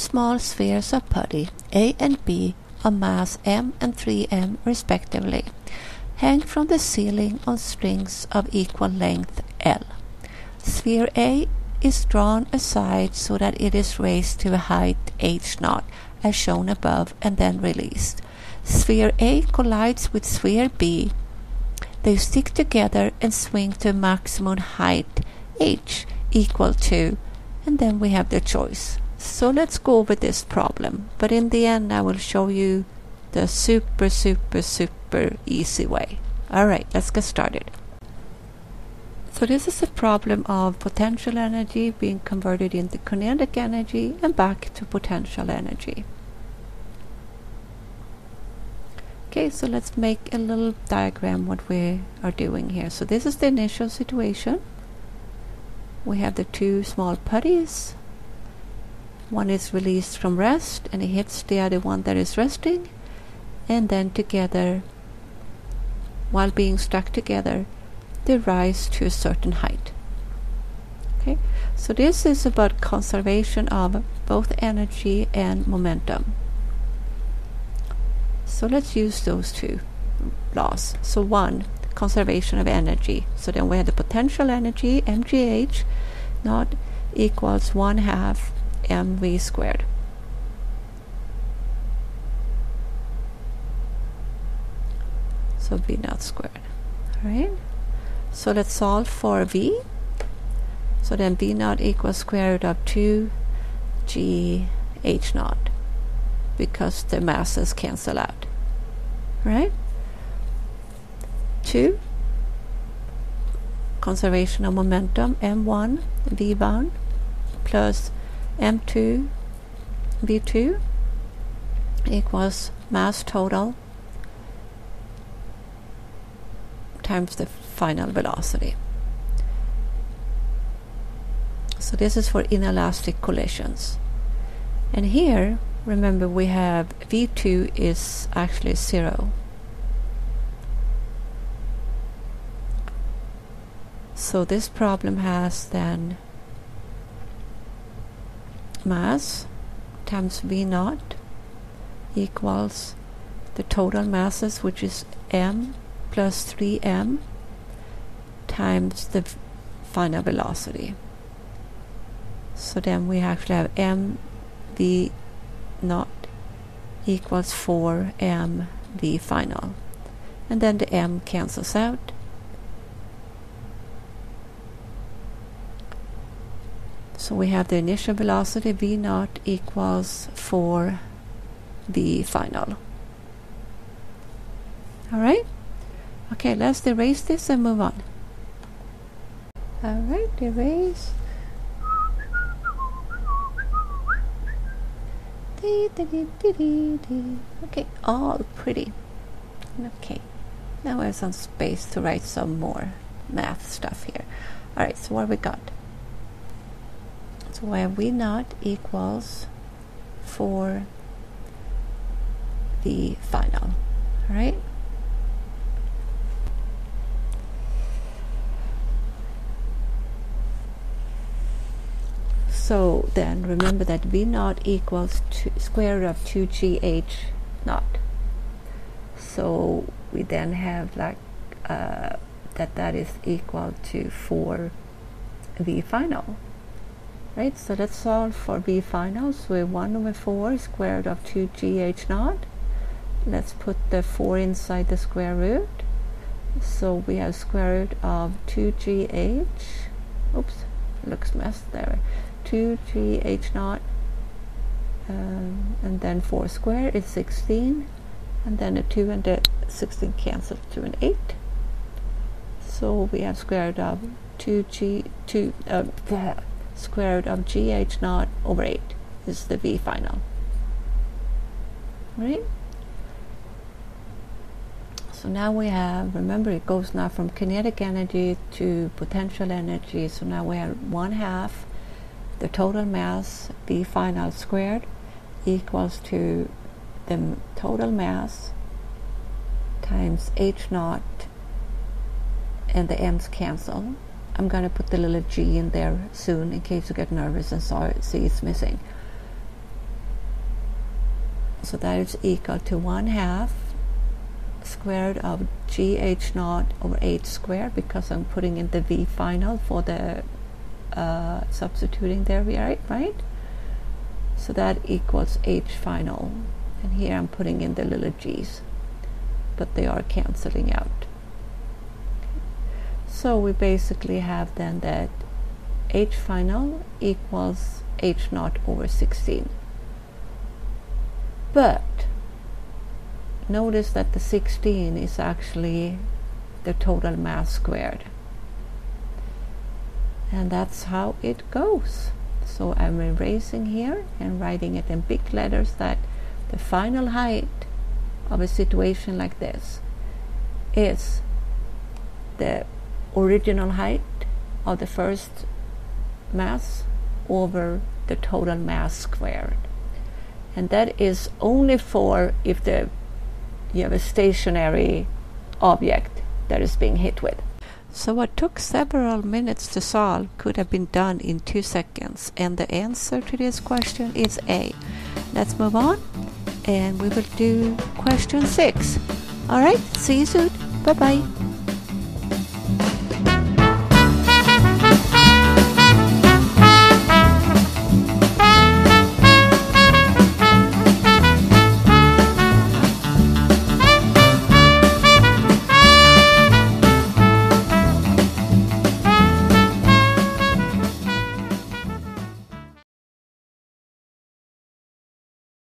small spheres of body, A and B, of mass m and 3m respectively, hang from the ceiling on strings of equal length L. Sphere A is drawn aside so that it is raised to a height h0, as shown above, and then released. Sphere A collides with sphere B. They stick together and swing to a maximum height h equal to, and then we have the choice. So let's go over this problem, but in the end I will show you the super easy way. Alright, let's get started. So this is a problem of potential energy being converted into kinetic energy and back to potential energy. Okay, so let's make a little diagram what we are doing here. So this is the initial situation. We have the two small putties. One is released from rest and it hits the other one that is resting, and then together, while being stuck together, they rise to a certain height. Okay, so this is about conservation of both energy and momentum. So let's use those two laws. So one, conservation of energy. So then we have the potential energy, mgh, not equals 1/2 mv squared. So v naught squared. All right. So let's solve for v. So then v naught equals square root of 2g h naught, because the masses cancel out. All right. 2. Conservation of momentum, m1 v bound plus m2 v2 equals mass total times the final velocity. So this is for inelastic collisions. And here, remember, we have v2 is actually 0. So this problem has then mass times v naught equals the total masses, which is m plus 3m times the final velocity. So then we actually have m v naught equals 4m v final, and then the m cancels out. So we have the initial velocity v naught equals 4v final. All right. Okay, let's erase this and move on. All right, erase. Okay, all pretty. Okay, now we have some space to write some more math stuff here. All right, so what we got? So where v naught equals 4 the final, right? So then remember that v naught equals square root of 2gh naught. So we then have like that is equal to 4 v final. Right, so let's solve for v final. So we're 1/4 square root of 2gh naught. Let's put the 4 inside the square root. So we have square root of 2gh. Oops, looks messed there. 2gh naught and then 4 square is 16, and then the 2 and the 16 cancel to an 8. So we have square root of square root of gh naught over 8 is the v final. Right? So now we have, remember, it goes now from kinetic energy to potential energy. So now we have 1/2 the total mass v final squared equals to the total mass times h naught, and the m's cancel. I'm going to put the little g in there soon in case you get nervous and see it's missing. So that is equal to 1/2 squared of GH naught over 8 squared, because I'm putting in the V final for the substituting there, right? So that equals H final, and here I'm putting in the little g's, but they are canceling out. So we basically have then that H final equals H naught over 16. But notice that the 16 is actually the total mass squared, and that's how it goes. So I'm erasing here and writing it in big letters that the final height of a situation like this is the original height of the first mass over the total mass squared, and that is only for if you have a stationary object that is being hit with. So what took several minutes to solve could have been done in 2 seconds, and the answer to this question is A. Let's move on, and we will do question 6. All right, see you soon. Bye bye.